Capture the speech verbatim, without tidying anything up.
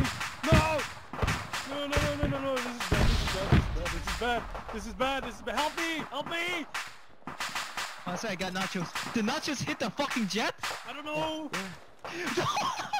No! No, no, no, no, no, no, this is bad, this is bad, this is bad, this is bad, this is bad. Help me! Help me! Oh, sorry, I got nachos. Did nachos hit the fucking jet? I don't know! Yeah.